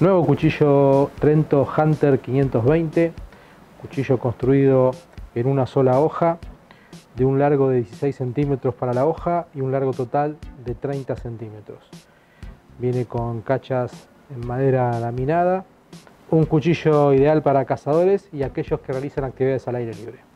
Nuevo cuchillo Trento Hunter 520, cuchillo construido en una sola hoja, de un largo de 16 centímetros para la hoja y un largo total de 30 centímetros. Viene con cachas en madera laminada, un cuchillo ideal para cazadores y aquellos que realizan actividades al aire libre.